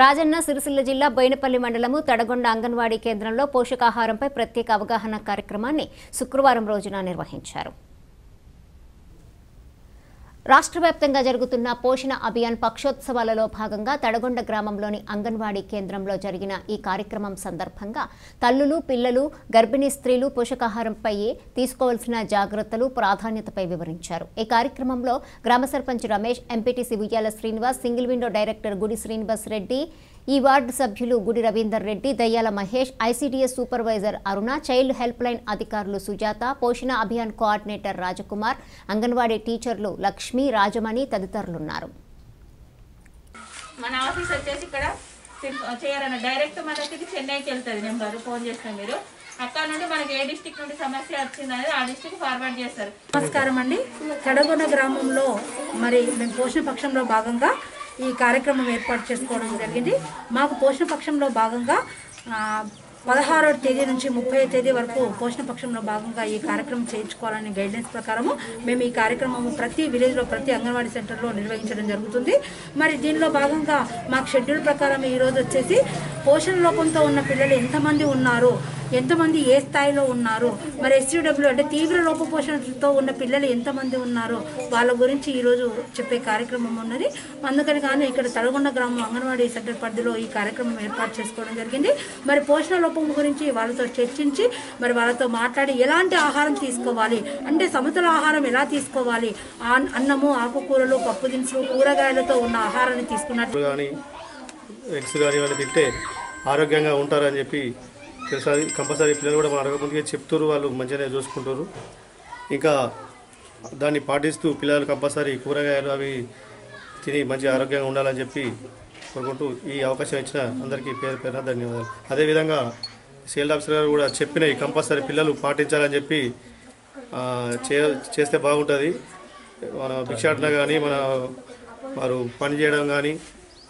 రాజన్న సిరిసిల్ల జిల్లా బోయినపల్లి మండలం తడగొండ అంగన్వాడీ కేంద్రంలో పోషకాహారంపై ప్రత్యేక అవగాహన కార్యక్రమాన్ని శుక్రవారం రోజున నిర్వహించారు. రాష్ట్రవ్యాప్తంగా జరుగుతున్న పోషణ అభియాన్ పక్షోత్సవాలలో భాగంగా తడగొండ గ్రామంలోని అంగన్వాడీ కేంద్రంలో జరిగిన ఈ కార్యక్రమం సందర్భంగా తల్లులు, పిల్లలు, గర్భిణీ స్త్రీలు పోషకాహారంపై తీసుకోవాల్సిన జాగ్రత్తలు, ప్రాధాన్యతపై వివరించారు. ఈ కార్యక్రమంలో గ్రామ సర్పంచ్ రమేష్, ఎంపీటీసీ ఉయ్యాల శ్రీనివాస్, సింగిల్ విండో డైరెక్టర్ గుడి శ్రీనివాస్ రెడ్డి, ఈ వార్డు సభ్యులు గుడి Ravinder Reddy, Dayyala Mahesh, ICDS supervisor Aruna, child help line అధికారులు సుజాత, పోషణ అభియాన్ కోఆర్డినేటర్ రాజకుమార్, అంగన్వాడీ టీచర్లు లక్ష్మి, రాజమణి తదితరులున్నారు. మన ఆఫీస్ వచ్చేసి ఇక్కడ చేయాలన్న డైరెక్ట్ మన దగ్గరికి చెన్నైకి వెళ్తుంది. నెంబర్ ఫోన్ చేస్తాం, మీరు అక్కడ నుండి మనకి ఏ డిస్ట్రిక్ట్ నుండి సమస్య వచ్చింది అనేది ఆ డిస్ట్రిక్ట్ ఫార్వర్డ్ చేస్తారు. నమస్కారం అండి. తడగొండ గ్రామంలో మరి మేము పోషణ పక్షంలో భాగంగా ఈ కార్యక్రమం ఏర్పాటు చేసుకోవడం జరిగింది. మాకు పోషణ పక్షంలో భాగంగా 16వ తేదీ నుంచి 30వ తేదీ వరకు పోషణ పక్షంలో భాగంగా ఈ కార్యక్రమం చేయించుకోవాలనే గైడ్లైన్స్ ప్రకారము మేము ఈ కార్యక్రమం ప్రతి విలేజ్లో, ప్రతి అంగన్వాడీ సెంటర్లో నిర్వహించడం జరుగుతుంది. మరి దీనిలో భాగంగా మాకు షెడ్యూల్ ప్రకారం ఈరోజు వచ్చేసి పోషణ లోపంతో ఉన్న పిల్లలు ఎంతమంది ఉన్నారు, ఎంతమంది ఏ స్థాయిలో ఉన్నారు, మరి ఎస్యూడబ్ల్యూ అంటే తీవ్ర లోపపోషణతో ఉన్న పిల్లలు ఎంతమంది ఉన్నారు, వాళ్ళ గురించి ఈరోజు చెప్పే కార్యక్రమం ఉన్నది. అందుకని కానీ ఇక్కడ తడగొండ గ్రామం అంగన్వాడీ సెంటర్ పరిధిలో ఈ కార్యక్రమం ఏర్పాటు చేసుకోవడం జరిగింది. మరి పోషణ లోపం గురించి వాళ్ళతో చర్చించి మరి వాళ్ళతో మాట్లాడి ఎలాంటి ఆహారం తీసుకోవాలి అంటే సమతుల ఆహారం ఎలా తీసుకోవాలి, అన్నము, ఆకుకూరలు, పప్పు దినుసులు, కూరగాయలతో ఉన్న ఆహారాన్ని తీసుకున్నట్లు కానీ ఎగ్స్ కానీ వాళ్ళు తింటే ఆరోగ్యంగా ఉంటారని చెప్పి తెలుసారి కంపల్సరీ పిల్లలు కూడా మనం అడగకుండా చెప్తారు, వాళ్ళు మంచిగానే చూసుకుంటారు. ఇంకా దాన్ని పాటిస్తూ పిల్లలు కంపల్సరీ కూరగాయలు అవి తిని మంచి ఆరోగ్యంగా ఉండాలని చెప్పి కోరుకుంటూ ఈ అవకాశం ఇచ్చిన అందరికీ పేరు పేరున ధన్యవాదాలు. అదేవిధంగా సీల్డ్ ఆఫీసర్ గారు కూడా చెప్పినవి కంపల్సరీ పిల్లలు పాటించాలని చెప్పి చేస్తే బాగుంటుంది. మన భిక్షాటన కానీ మన వారు పని చేయడం కానీ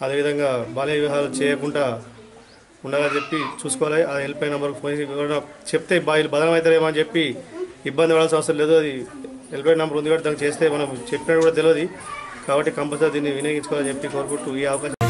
అదేవిధంగా బాల్య వివాహాలు చేయకుండా ఉండాలని చెప్పి చూసుకోవాలి. ఆ హెల్ప్ లైన్ నెంబర్కి ఫోన్ చెప్తే బాయిలు బదనం అవుతారేమో అని చెప్పి ఇబ్బంది పడాల్సిన అవసరం లేదు. అది హెల్ప్ లైన్ నెంబర్ ఉంది కాబట్టి దానికి చేస్తే మనం చెప్పినట్టు కూడా తెలియదు. కాబట్టి కంపల్సరీ దీన్ని వినియోగించుకోవాలని చెప్పి కోరుకుంటూ ఈ అవకాశం